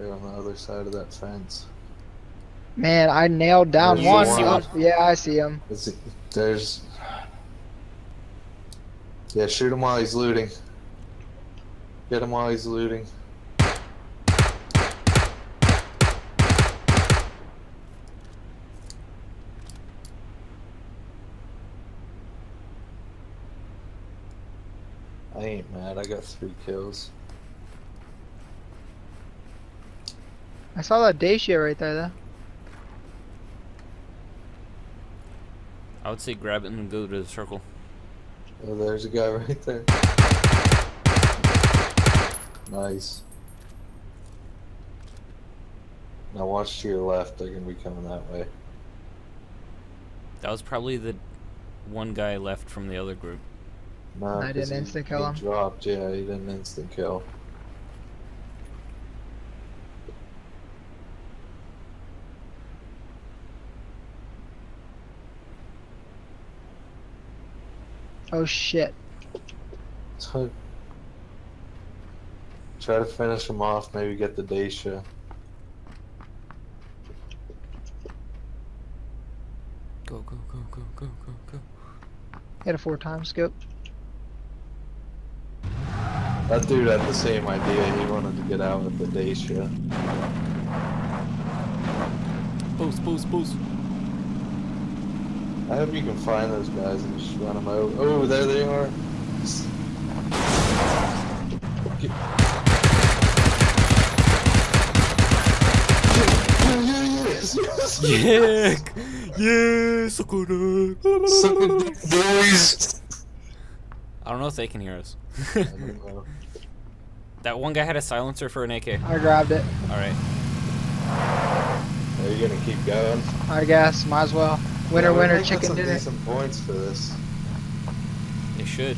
They're on the other side of that fence. Man, I nailed down one. Yeah, I see him. There's... Yeah, shoot him while he's looting. Get him while he's looting. I ain't mad, I got 3 kills. I saw that Dacia right there, though. I would say grab it and go to the circle. Oh, there's a guy right there. Nice. Now watch to your left, they're gonna be coming that way. That was probably the one guy left from the other group. Nah, I didn't instant kill him. He dropped, yeah, he didn't instant kill. Oh shit. So, try to finish him off, maybe get the Dacia. Go, go, go, go, go, go, go. Had a 4x scope. That dude had the same idea, he wanted to get out with the Dacia. Boost, boost, boost. I hope you can find those guys and just run them over. Oh, there they are. Yeah, yeah, suck a dick, boys. I don't know if they can hear us. I don't know. That one guy had a silencer for an AK. I grabbed it. Alright. Are you gonna keep going? I guess, might as well. Winner, yeah, winner, chicken dinner. Some points for this. They should.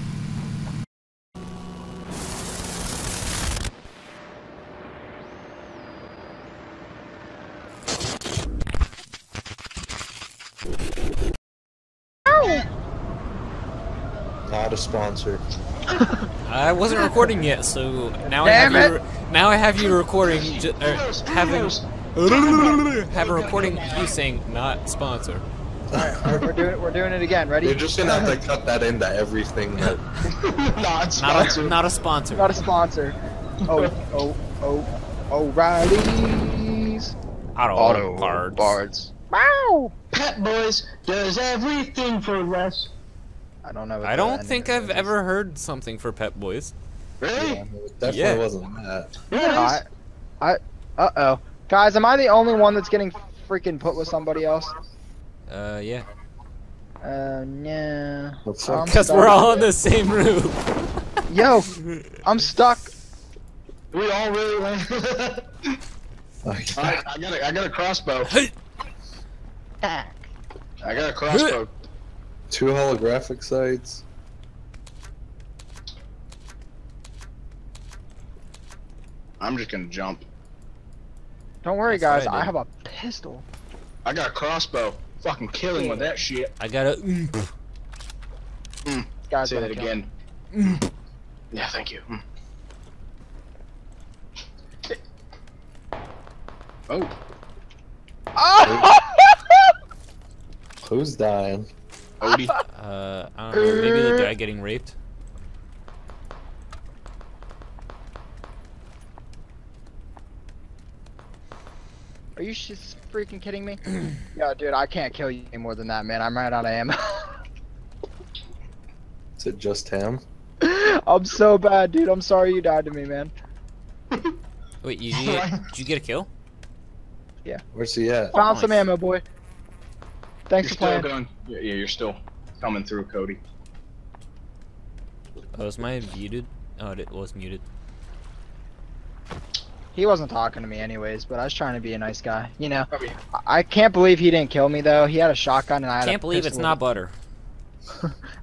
Ow! Not a sponsor. I wasn't recording yet, so now I have you recording. Have a recording of you saying not sponsor. Alright, we're doing it again. Ready? You're just gonna have to cut that into everything. That... not a sponsor. Not a sponsor. Oh, O'Reilly's Auto Parts. Wow! Pep Boys does everything for less. I don't know. What I don't think I've ever heard something for Pep Boys. Really? Yeah, it definitely wasn't that. Yeah. Uh oh, guys, am I the only one that's getting freaking put with somebody else? Yeah. Oh no. Because we're all on the same roof. Yo, I'm stuck. We all really like... Alright, I got a crossbow. I got a crossbow. 2 holographic sights. I'm just gonna jump. Don't worry, guys, I have a pistol. I got a crossbow. Fucking killing with that shit. I gotta. Gotta say that again. Yeah, thank you. Oh. Oh. Who's dying? Odie. I don't know. Maybe the guy getting raped. Are you just freaking kidding me? Yo, dude, I can't kill you any more than that, man. I'm right out of ammo. Is it just him? I'm so bad, dude. I'm sorry you died to me, man. Wait, did you get a kill? Yeah. Where's he at? Found some ammo, boy. Thanks for playing. Going. Yeah, you're still coming through, Cody. Oh, was my muted? Oh, it was muted. He wasn't talking to me anyways, but I was trying to be a nice guy, you know. Oh, yeah. I can't believe he didn't kill me though. He had a shotgun and I had a pistol. Can't believe it's not butter.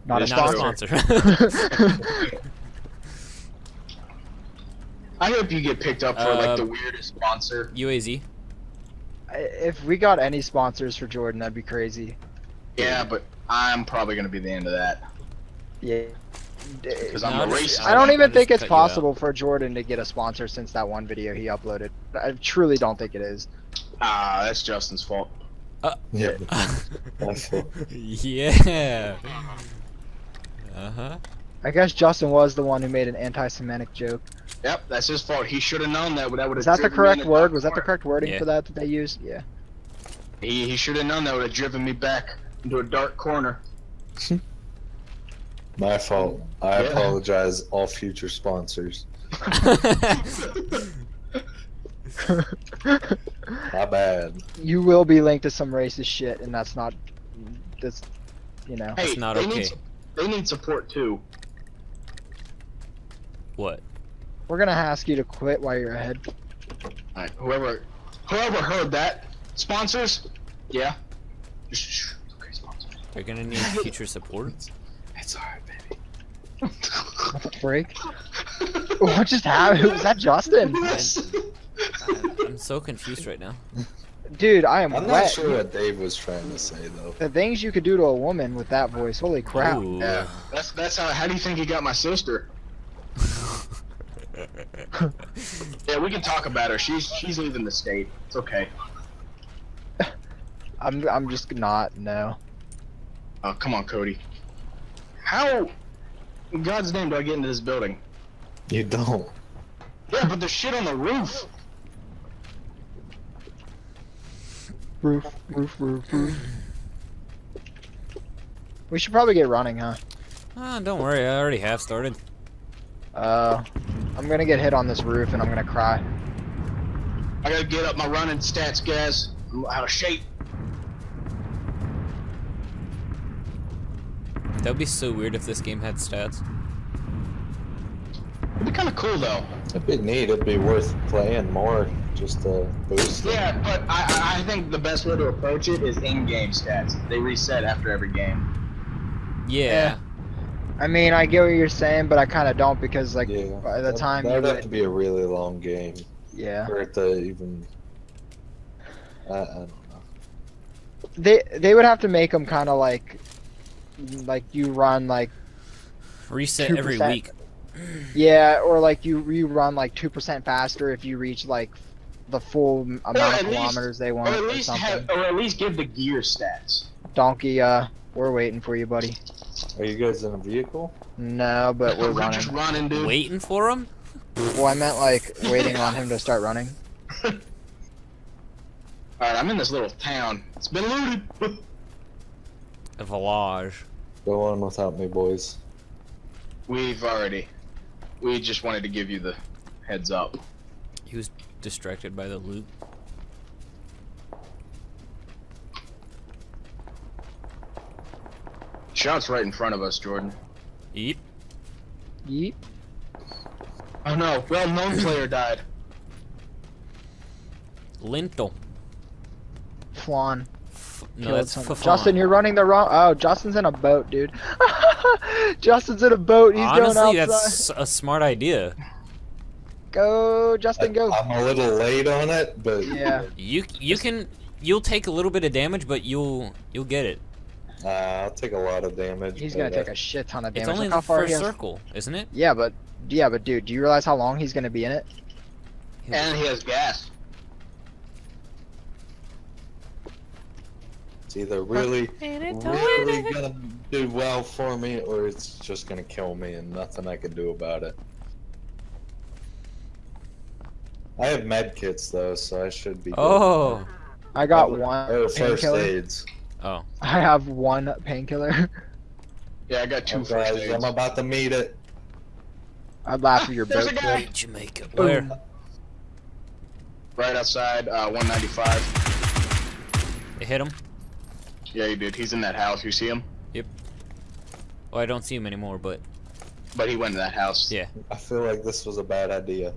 not a sponsor. I hope you get picked up for like the weirdest sponsor. UAZ. If we got any sponsors for Jordan, that'd be crazy. Yeah, but I'm probably gonna be the end of that. Yeah. I don't even think it's possible for Jordan to get a sponsor since that one video he uploaded. I truly don't think it is. Ah, that's Justin's fault. Yeah. Yeah. Uh-huh. I guess Justin was the one who made an anti-Semitic joke. Yep, that's his fault. He should have known that. That would have. Is that the correct word? Was that the correct wording for that they used? Yeah. He should have known that would have driven me back into a dark corner. My fault. I apologize, all future sponsors. My bad. You will be linked to some racist shit, and that's not. That's, you know. Hey, that's not okay. They need support too. What? We're gonna ask you to quit while you're ahead. Alright, whoever heard that, sponsors? Yeah. Okay, sponsors. You're gonna need future support. It's alright, baby. Break. What just happened? Was that Justin? I'm so confused right now. Dude, I'm not sure what Dave was trying to say though. The things you could do to a woman with that voice, holy crap. Ooh. Yeah. That's how do you think he got my sister? Yeah, we can talk about her. She's leaving the state. It's okay. I'm just not no. Oh, come on, Cody. How in God's name do I get into this building? You don't. Yeah, but there's shit on the roof. Roof. We should probably get running, huh? Ah, don't worry. I already have started. I'm gonna get hit on this roof and I'm gonna cry. I gotta get up my running stats, guys. I'm out of shape. That'd be so weird if this game had stats. It'd be kind of cool though. It'd be neat. It'd be worth playing more just to boost. Yeah, but I think the best way to approach it is in-game stats. They reset after every game. Yeah. I mean, I get what you're saying, but I kind of don't because, like, by the time that would have to be a really long game. Yeah. Or to even, I don't know. They would have to make them kind of like you run like reset 2%. Every week. Yeah, or like you run like 2% faster if you reach like the full amount of kilometers they want. Or at least give the gear stats. Donkey, we're waiting for you, buddy. Are you guys in a vehicle? No, but we're running. Just running, dude. Waiting for him? Well, I meant like waiting on him to start running. Alright, I'm in this little town. It's been looted. A village. Go on without me, boys. We just wanted to give you the heads up. He was distracted by the loot. Shot's right in front of us, Jordan. Yeep. Yeep. Oh no, well-known player died. Lintel. Flan. No, that's Justin, you're running the wrong. Oh, Justin's in a boat, dude. Justin's in a boat. He's going outside. Honestly, that's a smart idea. Go, Justin, go. I'm a little late on it, but yeah. You'll take a little bit of damage, but you'll get it. I'll take a lot of damage. He's gonna take a shit ton of damage. It's only the first circle, isn't it? Yeah, but dude, do you realize how long he's gonna be in it? And he has gas. It's either really gonna do well for me, or it's just gonna kill me, and nothing I can do about it. I have med kits though, so I should be. Oh, I got one. Oh, first aids. Oh. I have one painkiller. Yeah, I got two first aids. I'm about to meet it. I'd laugh at your boat. Jamaica. Where? Right outside 195. They hit him? Yeah, you did. He's in that house. You see him? Yep. Well, I don't see him anymore, but... But he went to that house. Yeah. I feel like this was a bad idea.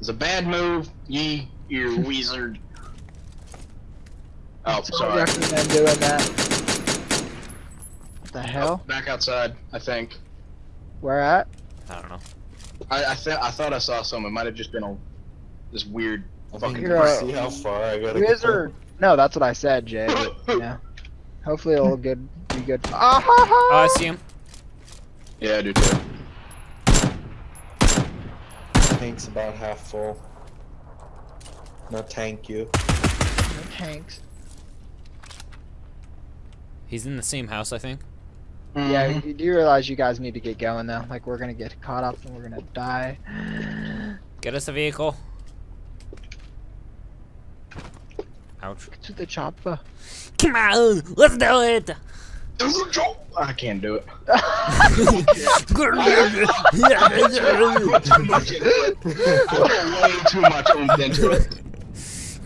It's a bad move, you wizard. Oh, sorry. I recommend doing that. What the hell? Oh, back outside, I think. Where at? I don't know. I thought I saw some. It might have just been a this weird fucking. See how far I gotta wizard. No, that's what I said, Jay. Yeah. Hopefully it'll be good. Ah, ha, ha. I see him. Yeah, I do too. tank's about half full. No tank you. No tanks. He's in the same house, I think. Mm-hmm. Yeah, you do realize you guys need to get going though. Like, we're gonna get caught up and we're gonna die. Get us a vehicle. Ouch. Get to the chopper. Come on, let's do it. I can't do it. I put way too much into it.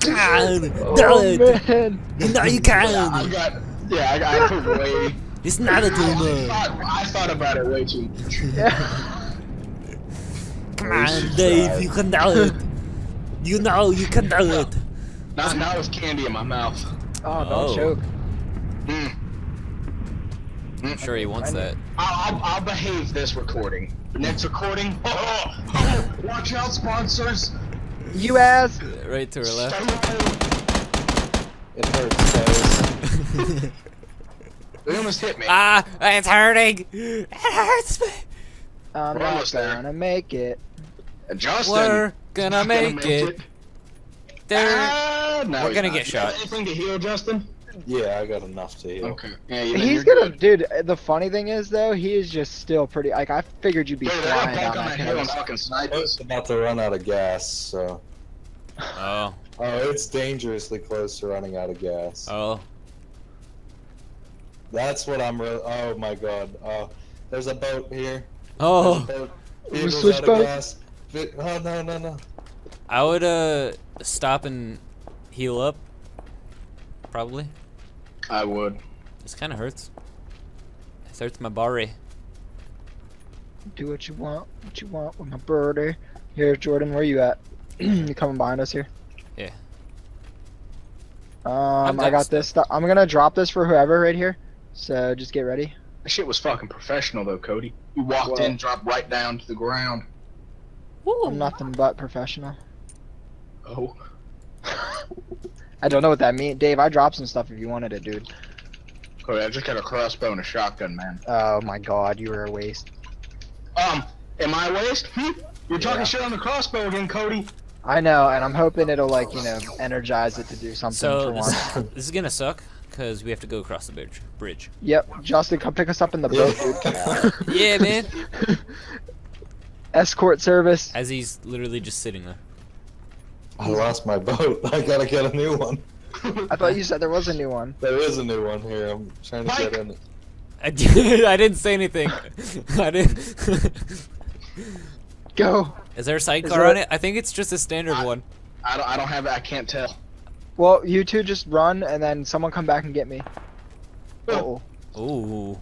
God, do it. No, you can't. Yeah, I put way. It's not a demo. I thought about it way too much. Yeah. Come on, Dave, you can do it. You know you can do it. Now it's candy in my mouth. Oh, don't choke. Mm. I'm sure he wants that. I'll behave this recording. Next recording. Oh, watch out, sponsors. US. Right to her left. It hurts. They almost hit me. Ah, it's hurting. It hurts me. I'm not gonna make it. Justin. We're gonna make it. We're gonna get shot. Anything to heal, Justin? Yeah, I got enough to heal. Okay. Yeah, he's gonna, dude. The funny thing is, though, he is just still pretty. Like, I figured you'd be flying out on that. I was about to run out of gas, so. Oh. Oh, it's dangerously close to running out of gas. Oh. That's what I'm. Oh my god. Oh, there's a boat here. Oh. We switch boats. Oh no no no. I would stop and heal up. Probably. I would. This kind of hurts. It hurts my body. Do what you want with my birdie. Here, Jordan, where you at? You coming behind us here? Yeah. I got this stuff. I'm gonna drop this for whoever right here. So just get ready. That shit was fucking professional though, Cody. You walked in, dropped right down to the ground. Woo. I'm nothing but professional. Oh. I don't know what that means. Dave, I dropped some stuff if you wanted it, dude. Cody, I just got a crossbow and a shotgun, man. Oh my god, you were a waste. Am I a waste? Hm? You're talking shit on the crossbow again, Cody. I know, and I'm hoping it'll, like, you know, energize it to do something for once. This is gonna suck, because we have to go across the bridge. Yep, Justin, come pick us up in the boat, dude. Yeah, man. Escort service. As he's literally just sitting there. I lost my boat. I gotta get a new one. I thought you said there was a new one. There is a new one here. I'm trying to get in it. I didn't say anything. I didn't. Go. Is there a sidecar on it? I think it's just a standard one. I don't have it. I can't tell. Well, you two just run and then someone come back and get me. Uh-oh. Ooh.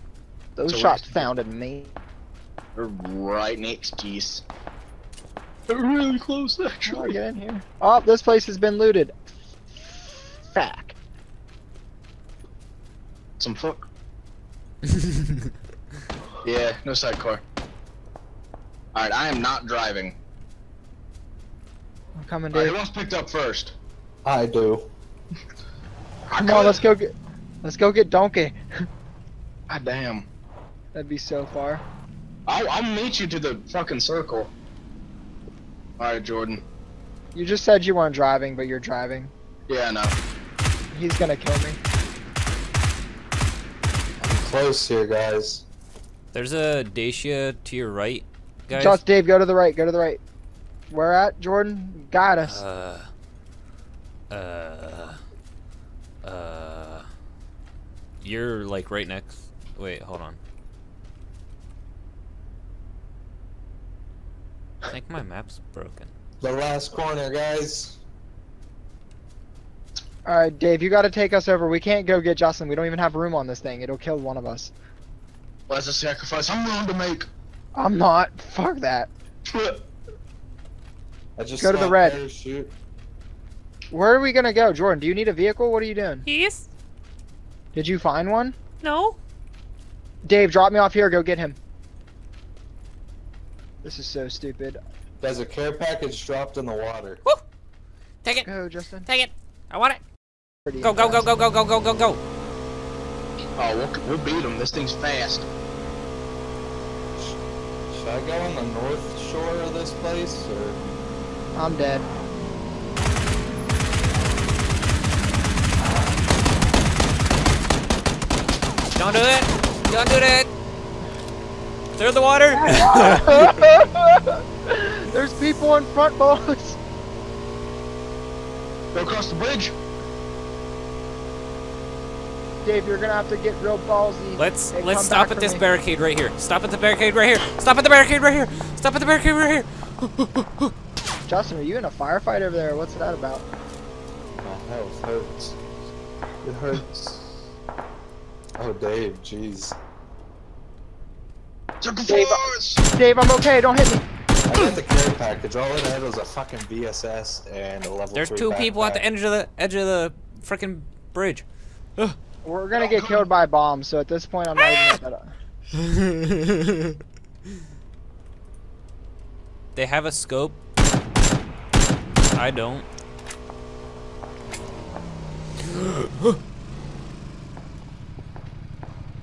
Those shots sounded me. They're right next to us. They're really close, actually. Oh, get in here. Oh, this place has been looted. Fuck. Some fuck. Yeah, no sidecar. Alright, I am not driving. I'm coming, dude. Who was picked up first? I do. Come on, let's go get Donkey. God damn. That'd be so far. I'll meet you to the fucking circle. Alright, Jordan. You just said you weren't driving, but you're driving. Yeah, I know. He's gonna kill me. I'm close here, guys. There's a Dacia to your right, guys. Just Dave, go to the right, go to the right. Where at, Jordan? Got us. You're, like, right next. Wait, hold on. I think my map's broken. The last corner, guys. Alright, Dave, you gotta take us over. We can't go get Justin. We don't even have room on this thing. It'll kill one of us. Well, that's a sacrifice I'm willing to make. I'm not. Fuck that. I just go to the red. Where are we gonna go? Jordan, do you need a vehicle? What are you doing? Yes. Did you find one? No. Dave, drop me off here. Go get him. This is so stupid. There's a care package dropped in the water. Woo! Take it. Go, Justin. Take it. I want it. Go, go, go, go, go, go, go, go, go. Oh, we'll beat him. This thing's fast. Should I go on the north shore of this place, or? I'm dead. Don't do it! Don't do it! Clear the water! There's people in front, boys! Go across the bridge! Dave, you're gonna have to get real ballsy. Let's stop at this barricade right here. Stop at the barricade right here. Stop at the barricade right here. Stop at the barricade right here. Justin, are you in a firefight over there? What's that about? Oh, that hurts. It hurts. Oh, Dave, jeez. Dave, I'm okay. Don't hit me. I got the care package. All I had was a fucking VSS and a level 3 There's two people at the edge of the freaking bridge. Ugh. We're gonna get killed by bombs, so at this point I'm not even gonna. They have a scope. I don't.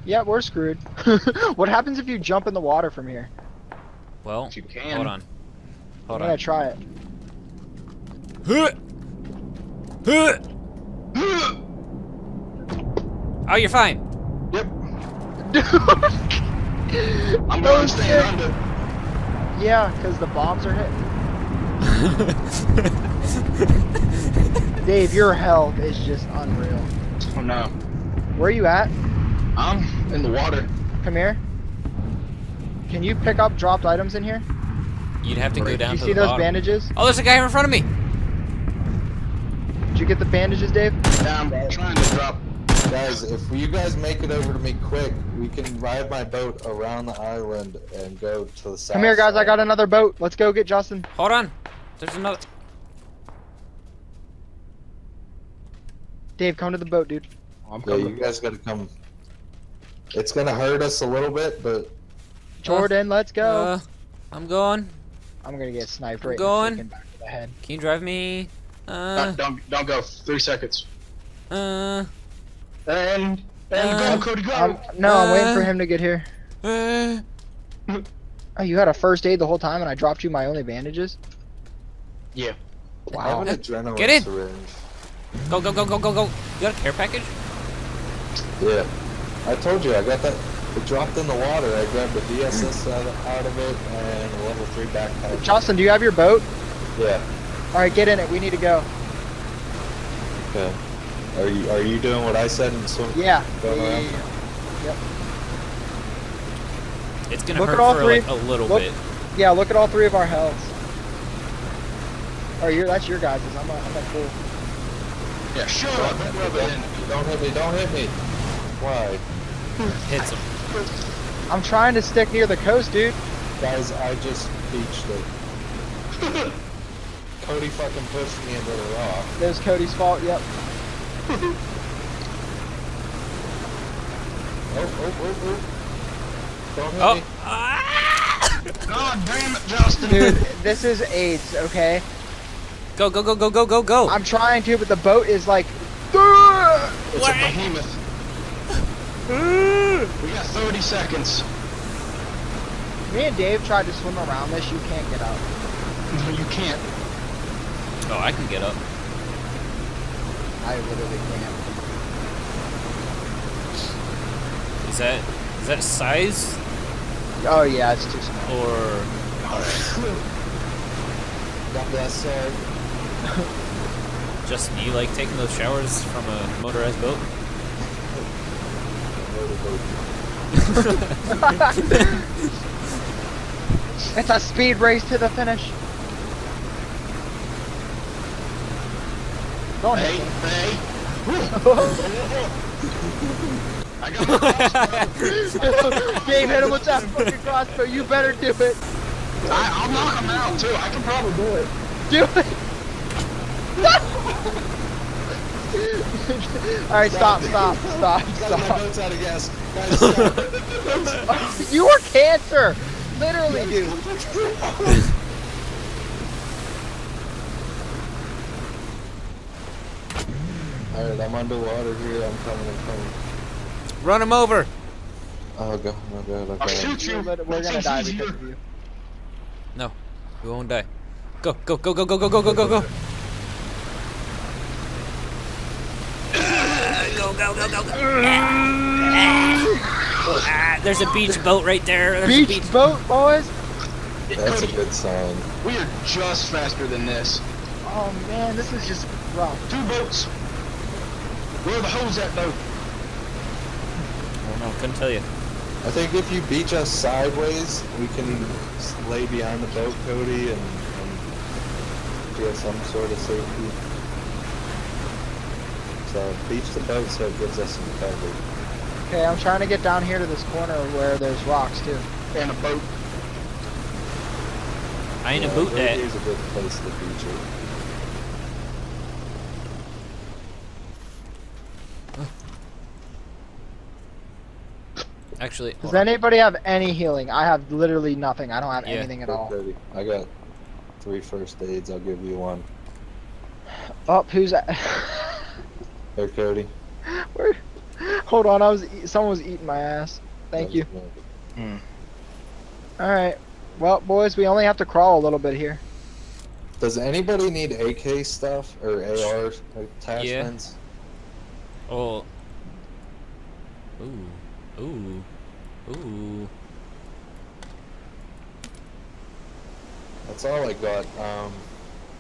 Yeah, we're screwed. What happens if you jump in the water from here? Well, you can. Hold on. Hold on. I'm gonna try it. Oh, you're fine. Yep. I'm going to stay under. Yeah, because the bombs are hitting. Dave, your health is just unreal. Oh, no. Where are you at? I'm in the water. Come here. Can you pick up dropped items in here? You'd have to go down to the bottom. You see those bandages? Oh, there's a guy in front of me. Did you get the bandages, Dave? Yeah, I'm trying to drop. Guys, if you guys make it over to me quick, we can ride my boat around the island and go to the south. Come here, guys. Side. I got another boat. Let's go get Justin. Hold on. There's another. Dave, come to the boat, dude. I'm coming. Yeah, you guys gotta come. It's gonna hurt us a little bit, but. Jordan, let's go. I'm going. I'm gonna get sniped right now. I'm going. Back to the head. Can you drive me? Don't go. 3 seconds. And go, Cody, go! No, I'm waiting for him to get here. Oh, you had a first aid the whole time and I dropped you my only bandages? Yeah. Wow. Get in! Syringe. Go, go, go, go, go, go! You got a care package? Yeah. I told you, I got that. It dropped in the water. I grabbed the DSS out of it and a level 3 backpack. Justin, do you have your boat? Yeah. Alright, get in it. We need to go. Okay. Are you doing what I said and swim? Yeah. Yep. It's gonna hurt for like a little bit. Yeah, look at all 3 of our healths. Oh, that's your guys'. I'm not cool. Yeah, sure. Don't hit me! Don't hit me! Why? Hits him. I'm trying to stick near the coast, dude. Guys, I just beached it. Cody fucking pushed me into the rock. That was Cody's fault. Yep. Oh. God damn it, Justin. Dude, this is AIDS, okay? Go, go, go, go, go, go, go. I'm trying to, but the boat is like... It's a behemoth. We got 30 seconds. Me and Dave tried to swim around this. You can't get up. No, you can't. Oh, I can get up. I literally can't. Is that size? Oh yeah, it's too small. Or God bless it. Justin, you like taking those showers from a motorized boat? It's a speed race to the finish. Don't hate me. I got the crossbow. Dave, hit him with that fucking crossbow. You better do it. I'll knock him out too. I can probably do it. Do it. Alright, stop. My boat's out of gas. Guys, stop. You are cancer. Literally, dude. Alright, I'm underwater here. I'm coming. Run him over! Oh god, no god, okay. I'll shoot you! We're gonna die because of you. No, we won't die. Go, go, go, go, go, go, go, go, go, go. Go, go, go, go, go. There's a beach boat right there. Beach boat, boys? That's a good sign. We are just faster than this. Oh man, this is just rough. Two boats. Where are the holes at though? I don't know, couldn't tell you. I think if you beach us sideways, we can lay behind the boat, Cody, and get some sort of safety. So beach the boat so it gives us some cover. Okay, I'm trying to get down here to this corner where there's rocks too. And a boat. I ain't a boot that. Here's a good place to beach it. Actually, does anybody have any healing? I have literally nothing. I don't have anything at all. I got 3 first aids. I'll give you one. Oh, who's that? There, Cody. Where? Hold on, someone was eating my ass. Thank you. All right. Well, boys, we only have to crawl a little bit here. Does anybody need AK stuff or AR attachments? Yeah. Oh. Ooh. Ooh. Ooh. That's all I got.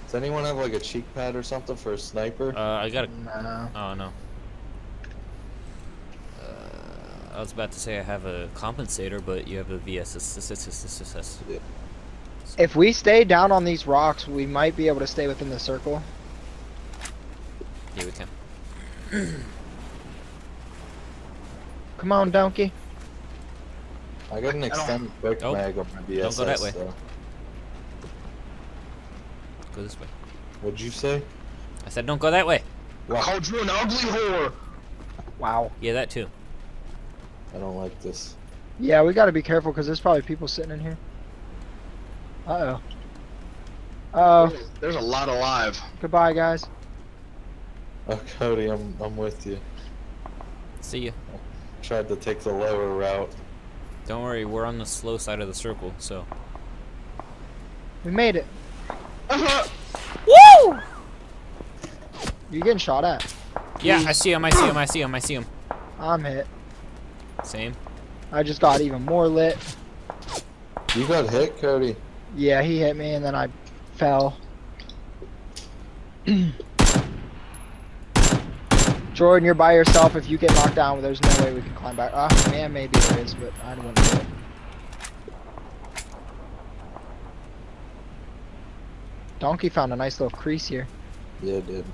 Does anyone have like a cheek pad or something for a sniper? I got a... No. Oh, no. I was about to say I have a compensator, but you have a VSS. Yeah. If we stay down on these rocks, we might be able to stay within the circle. Yeah, we can. Come on, donkey. I got an extended quick mag on my BSS. Don't go that way. So. Go this way. What'd you say? I said don't go that way. Wow. I called you an ugly whore. Wow. Yeah, that too. I don't like this. Yeah, we gotta be careful because there's probably people sitting in here. Uh oh. There's a lot alive. Goodbye, guys. Oh, Cody, I'm with you. See ya. Tried to take the lower route. Don't worry, we're on the slow side of the circle, so. We made it. Woo! You're getting shot at. Yeah, I see him, I see him, I see him, I see him. I'm hit. Same. I just got even more lit. You got hit, Cody? Yeah, he hit me and then I fell. Jordan, you're by yourself. If you get knocked down, there's no way we can climb back. Ah, oh, man, maybe there is, but I don't want to do it. Donkey found a nice little crease here. Yeah, it did.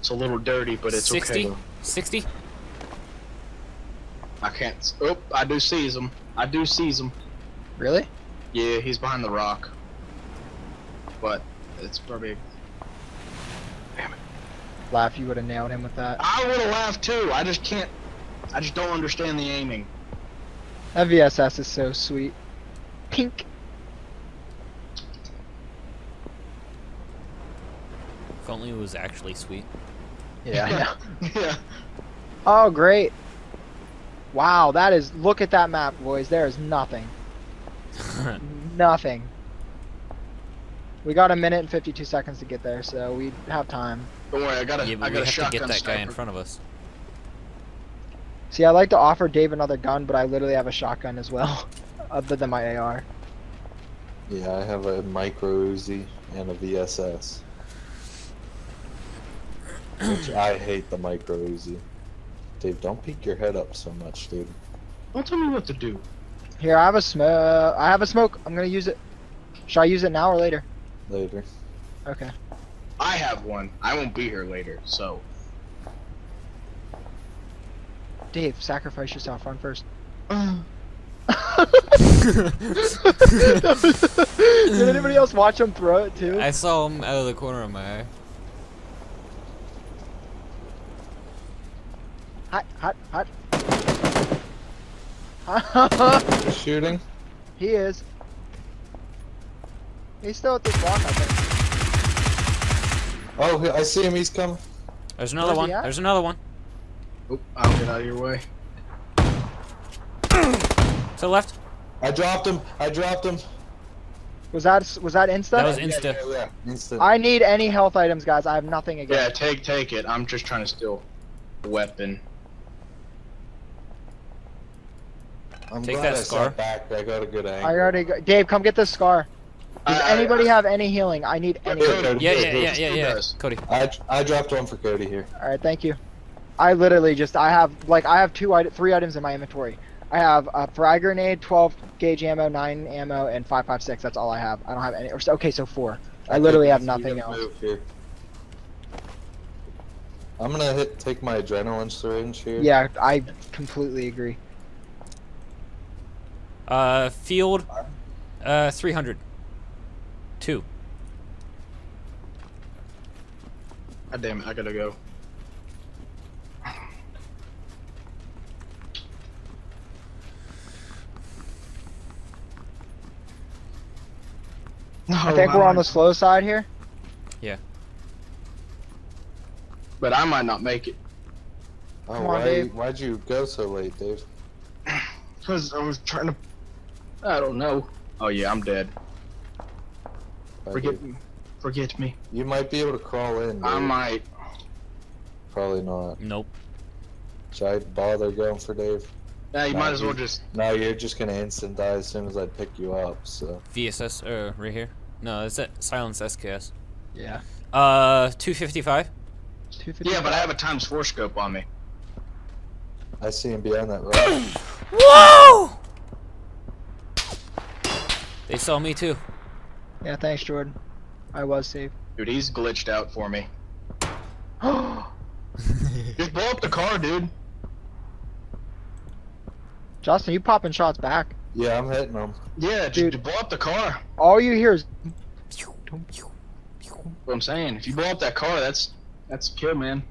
It's a little dirty, but it's 60? Okay. 60? I can't. Oh, I do seize him. I do seize him. Really? Yeah, he's behind the rock. But it's probably... Laugh, you would have nailed him with that. I would have laughed too. I just can't. I just don't understand the aiming. That VSS is so sweet. Pink. If only it was actually sweet. Yeah. Yeah. Oh, great. Wow, that is. Look at that map, boys. There is nothing. Nothing. We got 1 minute and 52 seconds to get there, so we have time. Don't worry, I got a shotgun. Yeah, we have to get that guy in front of us. See, I like to offer Dave another gun, but I literally have a shotgun as well, other than my AR. Yeah, I have a micro Uzi and a VSS. Which I hate the micro Uzi. Dave, don't peek your head up so much, dude. Don't tell me what to do. Here, I have a smoke. I have a smoke. I'm gonna use it. Should I use it now or later? Later. Okay. I have one. I won't be here later, so. Dave, sacrifice yourself. Run first. Did anybody else watch him throw it too? I saw him out of the corner of my eye. Hot, hot, hot. He's shooting. He is. He's still at this rock, I think. Oh, I see him. He's coming. There's another one. There's another one. Oop, I'll get out of your way. To the left. I dropped him. I dropped him. Was that Insta? That was Insta. Yeah. Insta. I need any health items, guys. I have nothing again. Yeah, take it. I'm just trying to steal a weapon. I'm take that scar. Back. I got a good angle. I already got... Dave, come get this scar. Does anybody have any healing? I need any. Yeah. Cody. I dropped one for Cody here. All right, thank you. I literally just I have three items in my inventory. I have a frag grenade, 12 gauge ammo, 9 ammo, and 5.56. That's all I have. I don't have any. Okay, so 4. I literally have nothing else. I'm gonna take my adrenaline syringe here. Yeah, I completely agree. Field, 300. 2. God damn it! I gotta go. No, I think we're on the slow side here. Yeah. But I might not make it. Oh, come on, Dave. Why'd you go so late, Dave? Because I was trying to... I don't know. Oh, yeah, I'm dead. Forget me. Forget me. You might be able to crawl in, dude. I might. Probably not. Nope. Should I bother going for Dave? Yeah, you might as well just... No, you're just gonna instant die as soon as I pick you up, so... VSS, right here? No, it's at Silence SKS. Yeah. 255? Yeah, but I have a ×4 scope on me. I see him behind that rock. Whoa! They saw me too. Yeah, thanks, Jordan. I was safe. Dude, he's glitched out for me. Just blow up the car, dude. Justin, you popping shots back. Yeah, I'm hitting them. Yeah, dude, blow up the car. All you hear is... What I'm saying, if you blow up that car, that's kill, man.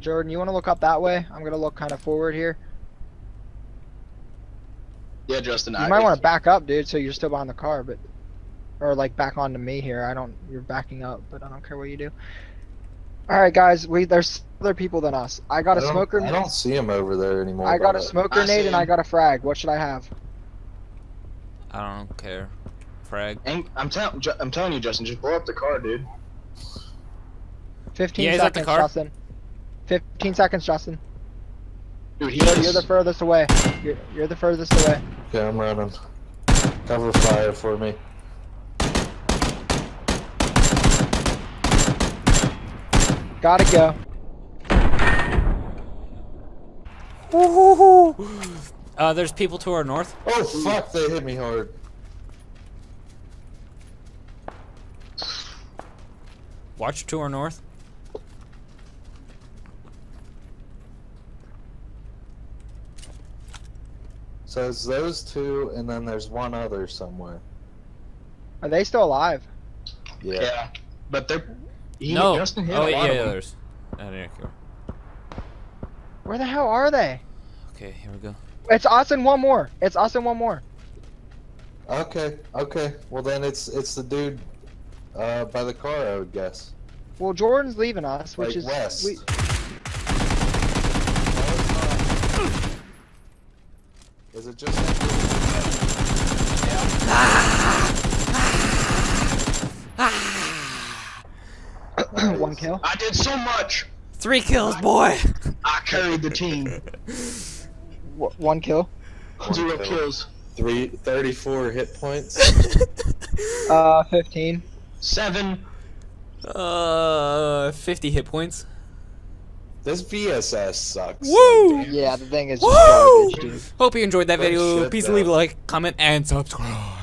Jordan, you want to look up that way? I'm going to look kind of forward here. Yeah, Justin, I might want to back up, dude, so you're still behind the car, but... Or, like, back onto me here. I don't... You're backing up, but I don't care what you do. Alright, guys, there's other people than us. I got a smoke grenade. I don't see him over there anymore. I got a smoke grenade and I got a frag. What should I have? I don't care. Frag. And I'm telling you, Justin, just blow up the car, dude. 15 seconds, Justin. 15 seconds, Justin. Dude, you're the furthest away. You're the furthest away. Okay, I'm running. Cover fire for me. Gotta go. Woohoo! There's people to our north. Oh fuck, they hit me hard. Watch to our north. So it's those two, and then there's one other somewhere. Are they still alive? Yeah. Yeah, but they're... No. Justin hit others. I don't care. Where the hell are they? Okay, here we go. It's us and one more. It's us and one more. Okay, okay. Well then it's the dude by the car, I would guess. Well, Jordan's leaving us, which is west. Is it just? One kill. I did so much. 3 kills, boy. I carried the team. One kill. 0 kills. 34 hit points. 15. 7. 50 hit points. This VSS sucks. Woo! Yeah, the thing is just garbage, dude. Hope you enjoyed that video. Please leave a like, comment, and subscribe.